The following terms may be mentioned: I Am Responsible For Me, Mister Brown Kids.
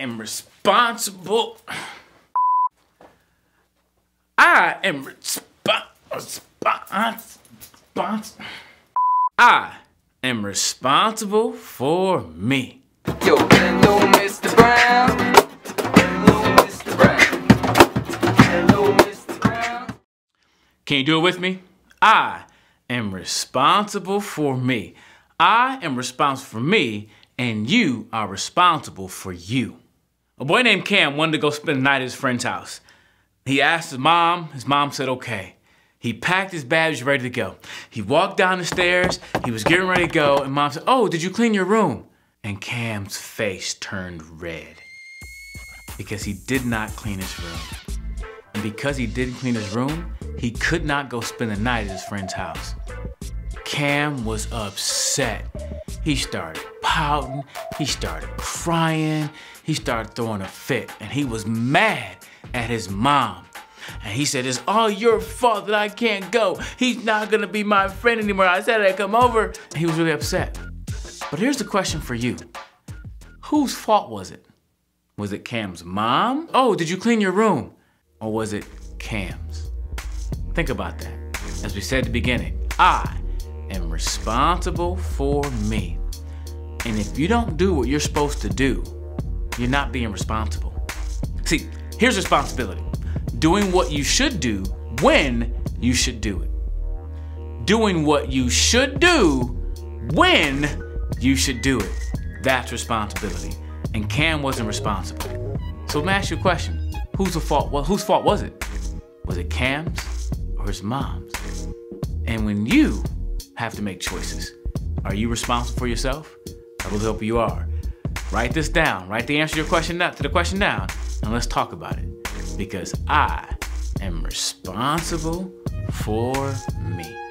am responsible. I am responsible for me. Yo, hello, Mr. Brown. Hello, Mr. Brown. Hello, Mr. Brown. Can you do it with me? I am responsible for me. I am responsible for me, and you are responsible for you. A boy named Cam wanted to go spend the night at his friend's house. He asked his mom. His mom said, okay. He packed his bags, ready to go. He walked down the stairs. He was getting ready to go, and mom said, oh, did you clean your room? And Cam's face turned red because he did not clean his room. And because he didn't clean his room, he could not go spend the night at his friend's house. Cam was upset. He started pouting, he started crying, he started throwing a fit, and he was mad at his mom. And he said, it's all your fault that I can't go. He's not gonna be my friend anymore. I said I'd come over. And he was really upset. But here's the question for you. Whose fault was it? Was it Cam's mom? Oh, did you clean your room? Or was it Cam's? Think about that. As we said at the beginning, I am responsible for me. And if you don't do what you're supposed to do, you're not being responsible. See, here's responsibility. Doing what you should do when you should do it. Doing what you should do when you should do it. That's responsibility. And Cam wasn't responsible. So let me ask you a question. Whose fault was it? Was it Cam's or his mom's? And when you have to make choices, are you responsible for yourself? I really hope you are. Write this down. Write the answer to your question down, and let's talk about it. Because I am responsible for me.